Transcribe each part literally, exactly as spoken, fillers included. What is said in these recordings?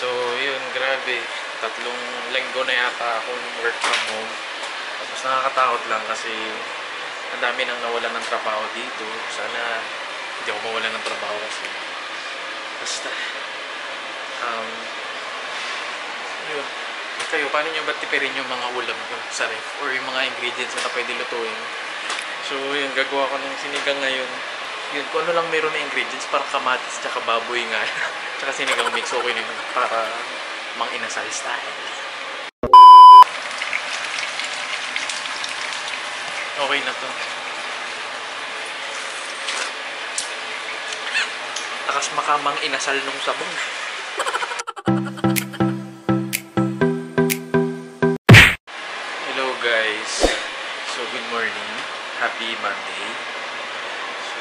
So yun, grabe, tatlong linggo na yata akong work from home. Tapos nakakatakot lang kasi ang dami nang nawalan ng trabaho dito. Sana hindi ako mawalan ng trabaho kasi basta um, yun. Kayo, paano nyo ba tipirin yung mga ulam sa ref or yung mga ingredients na pwede lutuin? So yun, gagawa ko ng sinigang ngayon. Yun, kung ano lang meron na ingredients, parang kamatis tsaka baboy nga tsaka sinigang mix, okay na yun para mang inasal style. Okay na to. Takas makamang inasal nung sabong. Hello guys. So good morning. Happy Monday. So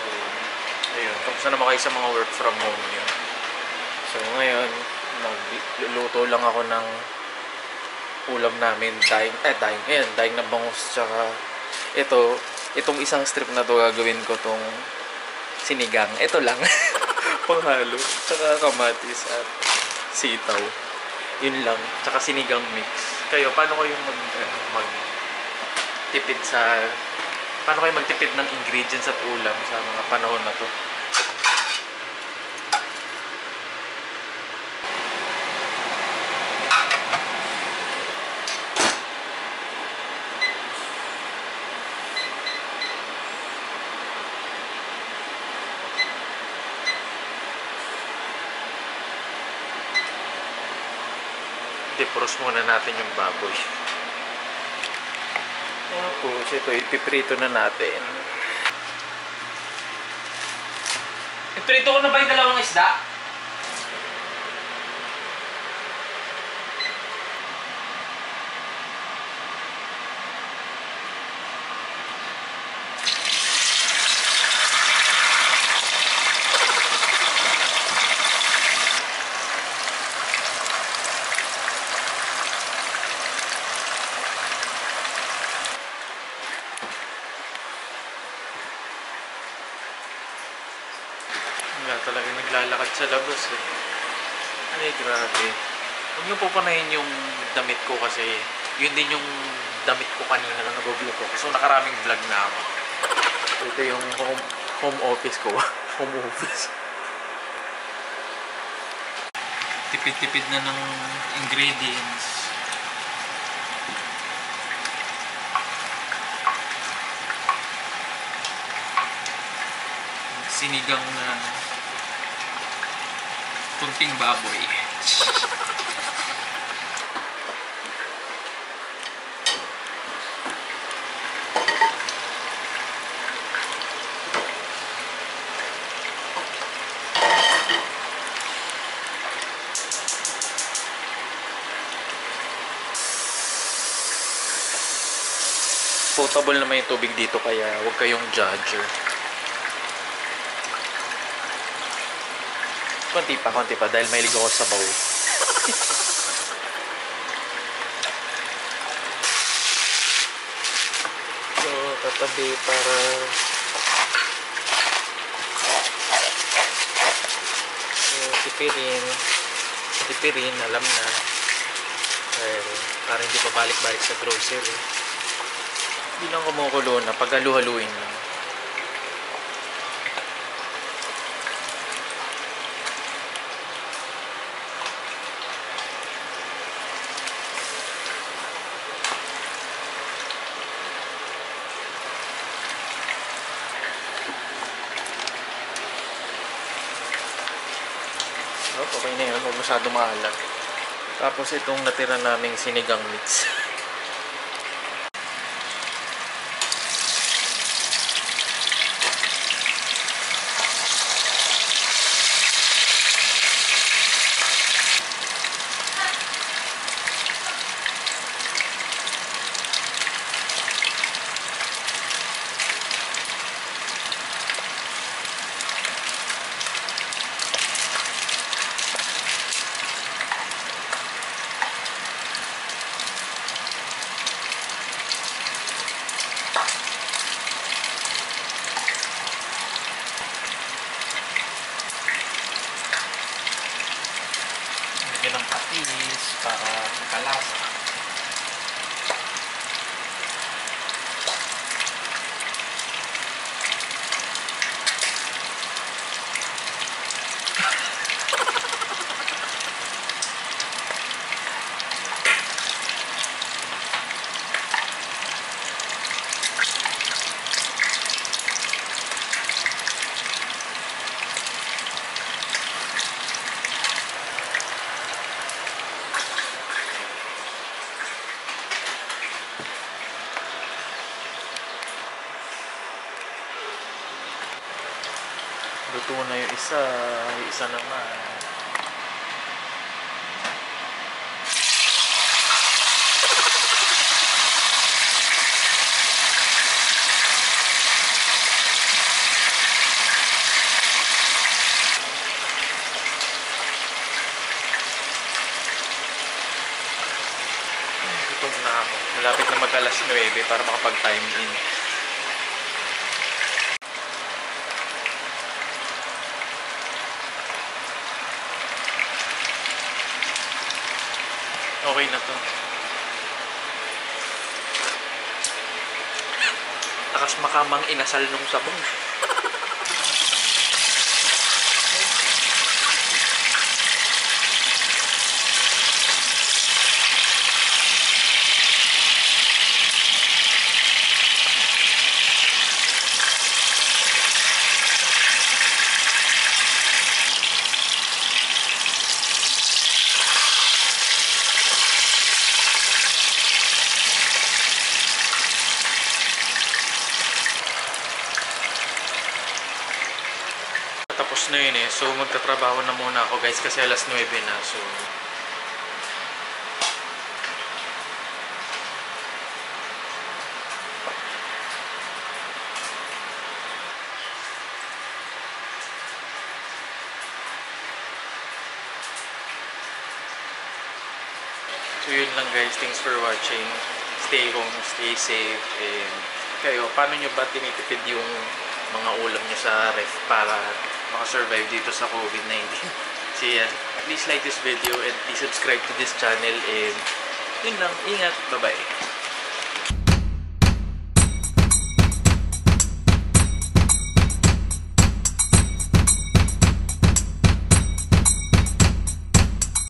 ayun, kamusta naman kayo sa mga work from home niyo? So ngayon, nagluluto lang ako ng ulam namin, daing, eh daing, ayan, daing na bangus, tsaka ito, itong isang strip na to, gagawin ko tong sinigang, ito lang panghalo, tsaka kamatis at sitaw, yun lang, tsaka sinigang mix. Kayo, paano kayo mag, eh, mag tipid sa, paano kayo magtipid ng ingredients at ulam sa mga panahon na to? Dipuros muna natin yung baboy. Tapos ito, ipiprito na natin. Iprito ko na ba yung dalawang isda? Talagang naglalakad sa labas eh. Ay grabe, huwag niyo pupanayin yung damit ko kasi yun din yung damit ko kanina na nag-vlog ko, so nakaraming vlog na ako. Ito yung home, home office ko. Home office. Tipid-tipid na ng ingredients. Sinigang na kunting baboy. Potable naman yung tubig dito kaya huwag kayong judger. Konti pa, konti pa, dahil mahilig ako sa bawo. So, tatabi para so, tipirin. Tipirin, alam na. Well, para hindi pa balik-balik sa grocery. Hindi lang kumukulo na, pag halu-haluin lang. Okay na yun, huwag masyado maalat. Tapos itong natira naming sinigang mix. matinis para makalasa. Luto na yung isa, yung isa naman. Gutom na ako. Malapit na mag alas nuwebe para makapag-time in. Okay na to. Takas makamang inasal nung sabon. Tapos na yun eh. So magtatrabaho na muna ako guys kasi alas nuwebe na. So So yun lang guys. Thanks for watching. Stay home, stay safe. And kayo, paano nyo ba tinitipid yung mga ulam nyo sa ref para makasurvive dito sa COVID nineteen. So yeah, please like this video and please subscribe to this channel and yun lang, ingat, bye bye.